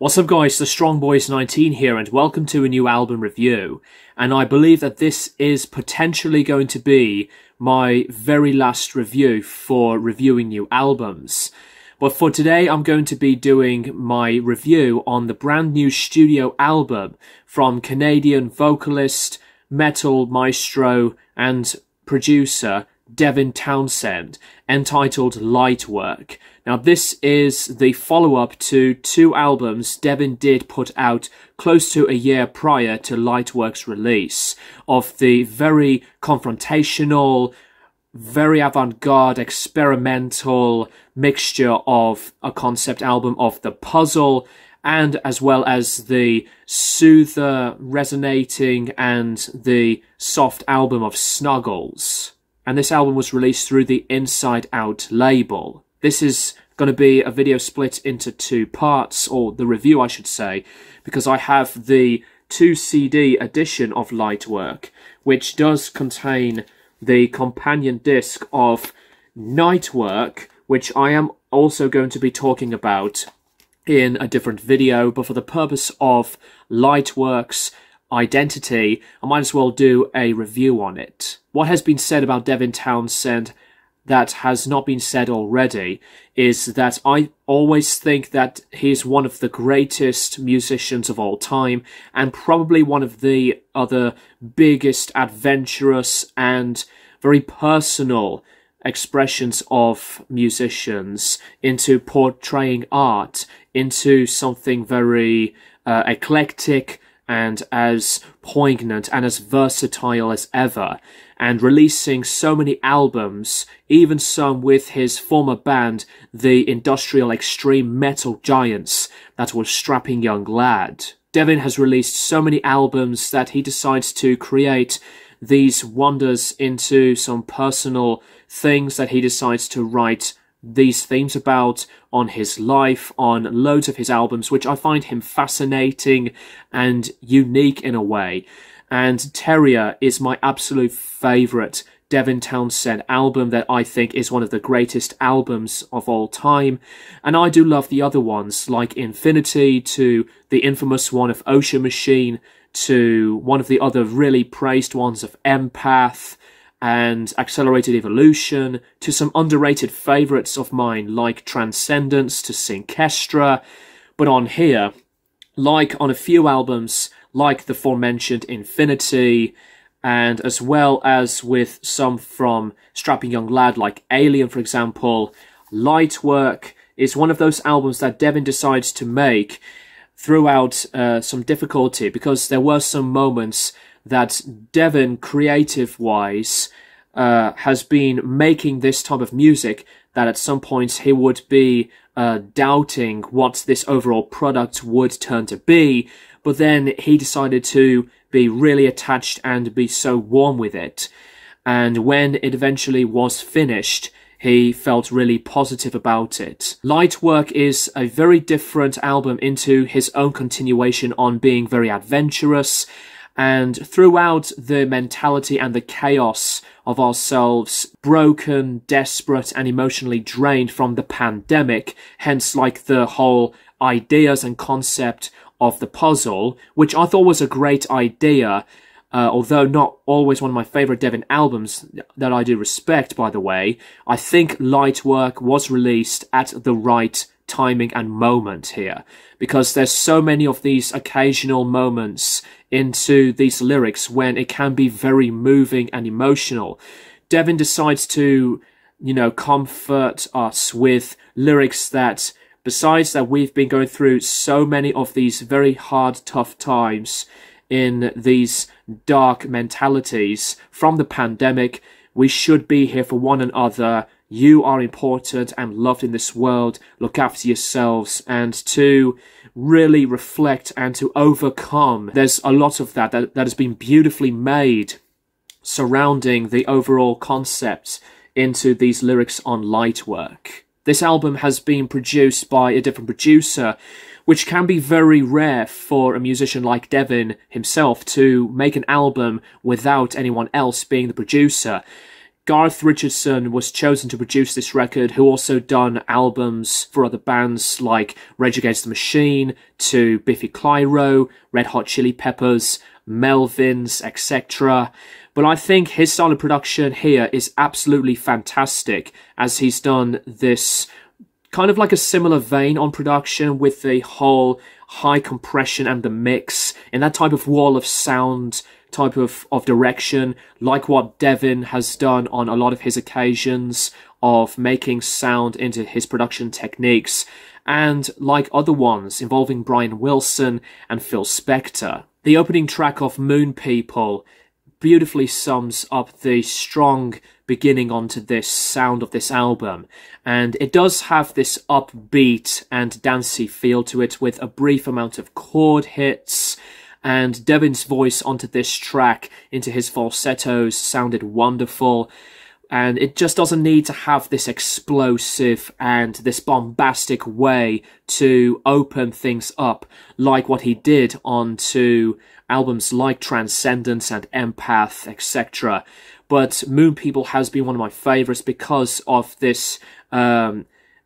What's up guys, TheStrongBoyz19 here and welcome to a new album review. And I believe that this is potentially going to be my very last review for reviewing new albums. But for today I'm going to be doing my review on the brand new studio album from Canadian vocalist, metal maestro and producer Devin Townsend, entitled Lightwork. Now this is the follow-up to two albums Devin did put out close to a year prior to Lightwork's release, of the very confrontational, very avant-garde, experimental mixture of a concept album of The Puzzle, and as well as the soother, resonating and the soft album of Snuggles. And this album was released through the Inside Out label. This is going to be a video split into two parts, or the review I should say, because I have the 2 CD edition of Lightwork, which does contain the companion disc of Nightwork, which I am also going to be talking about in a different video, but for the purpose of Lightwork's identity, I might as well do a review on it. What has been said about Devin Townsend that has not been said already is that I always think that he's one of the greatest musicians of all time, and probably one of the other biggest adventurous and very personal expressions of musicians into portraying art into something very eclectic and as poignant and as versatile as ever, and releasing so many albums, even some with his former band, the industrial extreme metal giants that was Strapping Young Lad. Devin has released so many albums that he decides to create these wonders into some personal things that he decides to write these themes about, on his life, on loads of his albums, which I find him fascinating and unique in a way. And Terrier is my absolute favourite Devin Townsend album that I think is one of the greatest albums of all time. And I do love the other ones, like Infinity, to the infamous one of Ocean Machine, to one of the other really praised ones of Empath and Accelerated Evolution, to some underrated favourites of mine like Transcendence, to Synchestra. But on here, like on a few albums like the aforementioned Infinity, and as well as with some from Strapping Young Lad like Alien for example, Lightwork is one of those albums that Devin decides to make throughout some difficulty, because there were some moments that Devin, creative-wise, has been making this type of music that at some points he would be doubting what this overall product would turn to be, but then he decided to be really attached and be so warm with it. And when it eventually was finished, he felt really positive about it. Lightwork is a very different album into his own continuation on being very adventurous, and throughout the mentality and the chaos of ourselves, broken, desperate, and emotionally drained from the pandemic, hence like the whole ideas and concept of The Puzzle, which I thought was a great idea, although not always one of my favourite Devin albums, that I do respect, by the way. I think Lightwork was released at the right timing and moment here, because there's so many of these occasional moments into these lyrics when it can be very moving and emotional. Devin decides to, you know, comfort us with lyrics that, besides that we've been going through so many of these very hard, tough times in these dark mentalities from the pandemic, we should be here for one another, you are important and loved in this world, look after yourselves, and to really reflect and to overcome. There's a lot of that has been beautifully made surrounding the overall concept into these lyrics on Lightwork. This album has been produced by a different producer, which can be very rare for a musician like Devin himself to make an album without anyone else being the producer. Garth Richardson was chosen to produce this record, who also done albums for other bands like Rage Against the Machine, to Biffy Clyro, Red Hot Chili Peppers, Melvins, etc. But I think his style of production here is absolutely fantastic, as he's done this kind of like a similar vein on production with the whole high compression and the mix in that type of wall of sound type of direction, like what Devin has done on a lot of his occasions of making sound into his production techniques, and like other ones involving Brian Wilson and Phil Spector. The opening track of Moon People beautifully sums up the strong beginning onto this sound of this album, and it does have this upbeat and dancey feel to it with a brief amount of chord hits. And Devin's voice onto this track, into his falsettos, sounded wonderful. And it just doesn't need to have this explosive and this bombastic way to open things up, like what he did onto albums like Transcendence and Empath, etc. But Moon People has been one of my favorites because of this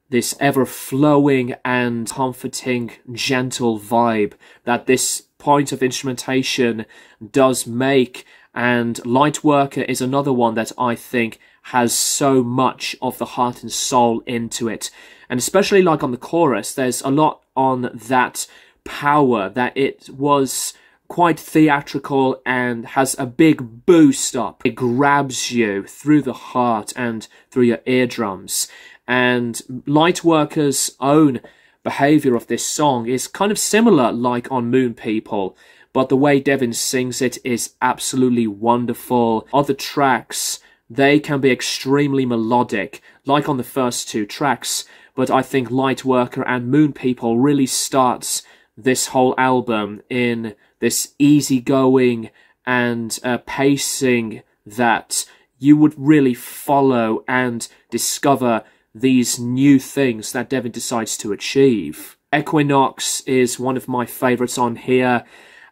this ever-flowing and comforting, gentle vibe that this point of instrumentation does make. And Lightworker is another one that I think has so much of the heart and soul into it, and especially like on the chorus, there's a lot on that power that it was quite theatrical and has a big boost up. It grabs you through the heart and through your eardrums, and Lightworker's own behavior of this song is kind of similar like on Moon People, but the way Devin sings it is absolutely wonderful. Other tracks, they can be extremely melodic, like on the first two tracks, but I think Lightworker and Moon People really starts this whole album in this easygoing and pacing that you would really follow and discover these new things that Devin decides to achieve. Equinox is one of my favorites on here,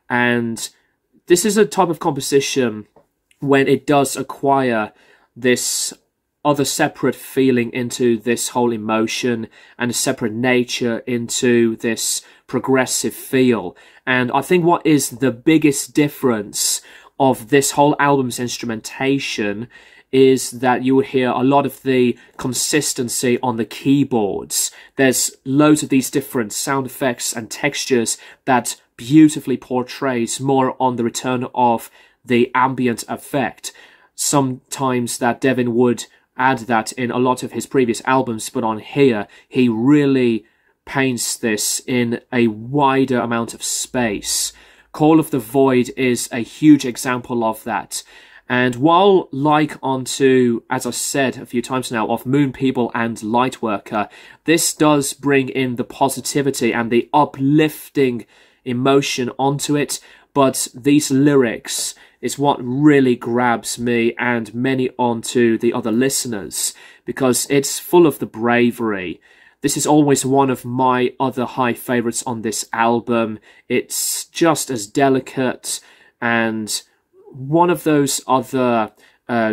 and this is a type of composition when it does acquire this other separate feeling into this whole emotion and a separate nature into this progressive feel. And I think what is the biggest difference of this whole album's instrumentation is that you will hear a lot of the consistency on the keyboards. There's loads of these different sound effects and textures that beautifully portrays more on the return of the ambient effect. Sometimes that Devin would add that in a lot of his previous albums, but on here he really paints this in a wider amount of space. Call of the Void is a huge example of that. And while, like onto, as I said a few times now, of Moon People and Lightworker, this does bring in the positivity and the uplifting emotion onto it, but these lyrics is what really grabs me and many onto the other listeners, because it's full of the bravery. This is always one of my other high favorites on this album. It's just as delicate and one of those other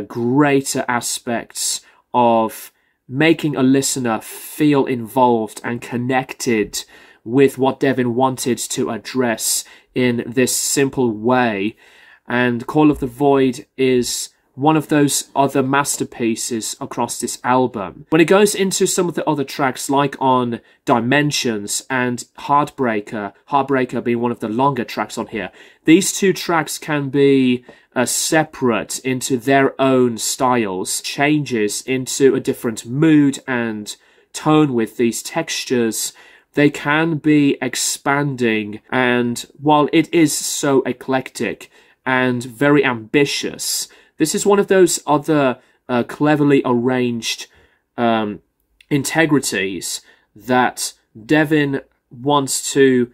greater aspects of making a listener feel involved and connected with what Devin wanted to address in this simple way. And Call of the Void is one of those other masterpieces across this album. When it goes into some of the other tracks, like on Dimensions and Heartbreaker, Heartbreaker being one of the longer tracks on here, these two tracks can be separate into their own styles, changes into a different mood and tone with these textures. They can be expanding, and while it is so eclectic and very ambitious, this is one of those other cleverly arranged integrities that Devin wants to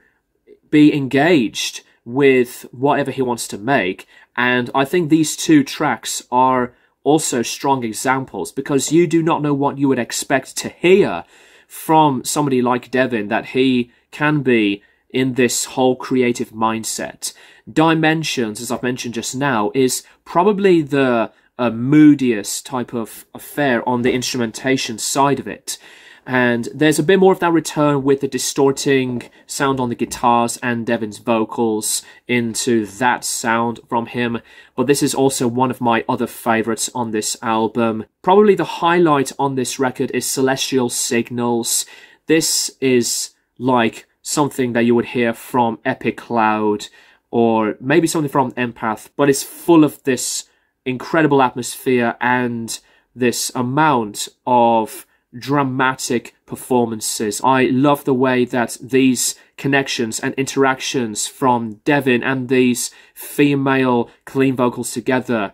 be engaged with whatever he wants to make. And I think these two tracks are also strong examples, because you do not know what you would expect to hear from somebody like Devin, that he can be in this whole creative mindset. Dimensions, as I've mentioned just now, is probably the moodiest type of affair on the instrumentation side of it. And there's a bit more of that return with the distorting sound on the guitars and Devin's vocals into that sound from him. But this is also one of my other favorites on this album. Probably the highlight on this record is Celestial Signals. This is like something that you would hear from Epicloud or maybe something from Empath, but it's full of this incredible atmosphere and this amount of dramatic performances. I love the way that these connections and interactions from Devin and these female clean vocals together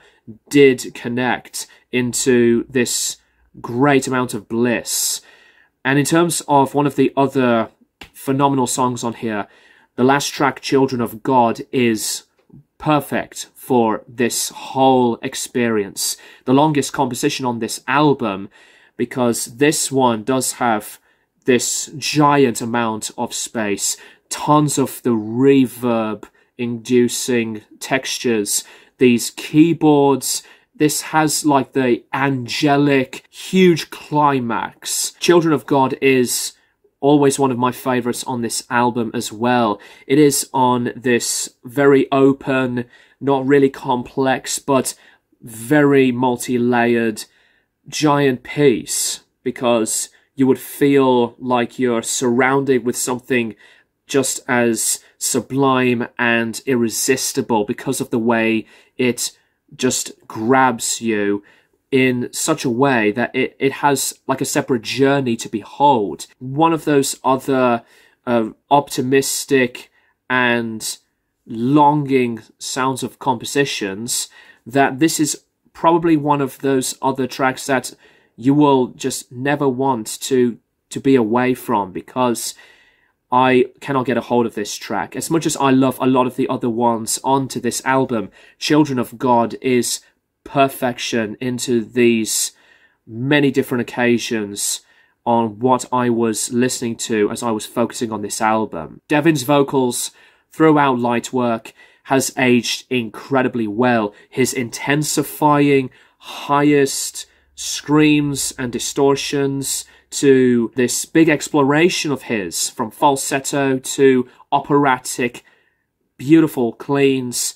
did connect into this great amount of bliss. And in terms of one of the other phenomenal songs on here, the last track, Children of God, is perfect for this whole experience. The longest composition on this album, because this one does have this giant amount of space, tons of the reverb-inducing textures, these keyboards. This has like the angelic, huge climax. Children of God is always one of my favorites on this album as well. It is on this very open, not really complex, but very multi-layered giant piece, because you would feel like you're surrounded with something just as sublime and irresistible because of the way it just grabs you in such a way that it has like a separate journey to behold. One of those other optimistic and longing sounds of compositions, that this is probably one of those other tracks that you will just never want to be away from, because I cannot get a hold of this track. As much as I love a lot of the other ones onto this album, Children of God is perfection into these many different occasions on what I was listening to as I was focusing on this album. Devin's vocals throughout Lightwork has aged incredibly well. His intensifying, highest screams and distortions to this big exploration of his, from falsetto to operatic, beautiful cleans.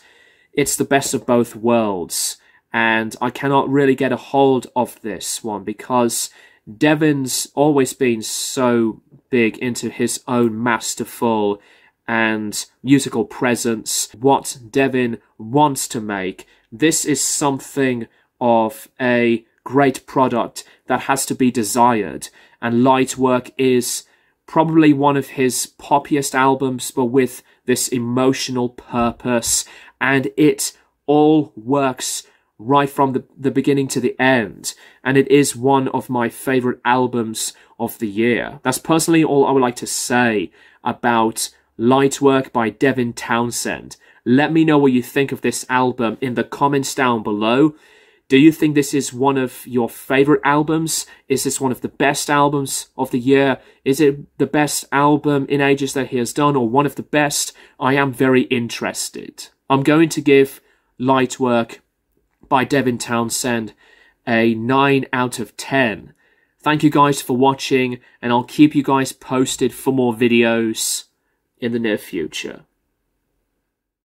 It's the best of both worlds. And I cannot really get a hold of this one, because Devin's always been so big into his own masterful and musical presence. What Devin wants to make, this is something of a great product that has to be desired. And Lightwork is probably one of his poppiest albums, but with this emotional purpose. And it all works right from the beginning to the end, and it is one of my favorite albums of the year. That's personally all I would like to say about Lightwork by Devin Townsend. Let me know what you think of this album in the comments down below. Do you think this is one of your favorite albums? Is this one of the best albums of the year? Is it the best album in ages that he has done, or one of the best? I am very interested. I'm going to give Lightwork by Devin Townsend a 9 out of 10. Thank you guys for watching, and I'll keep you guys posted for more videos in the near future.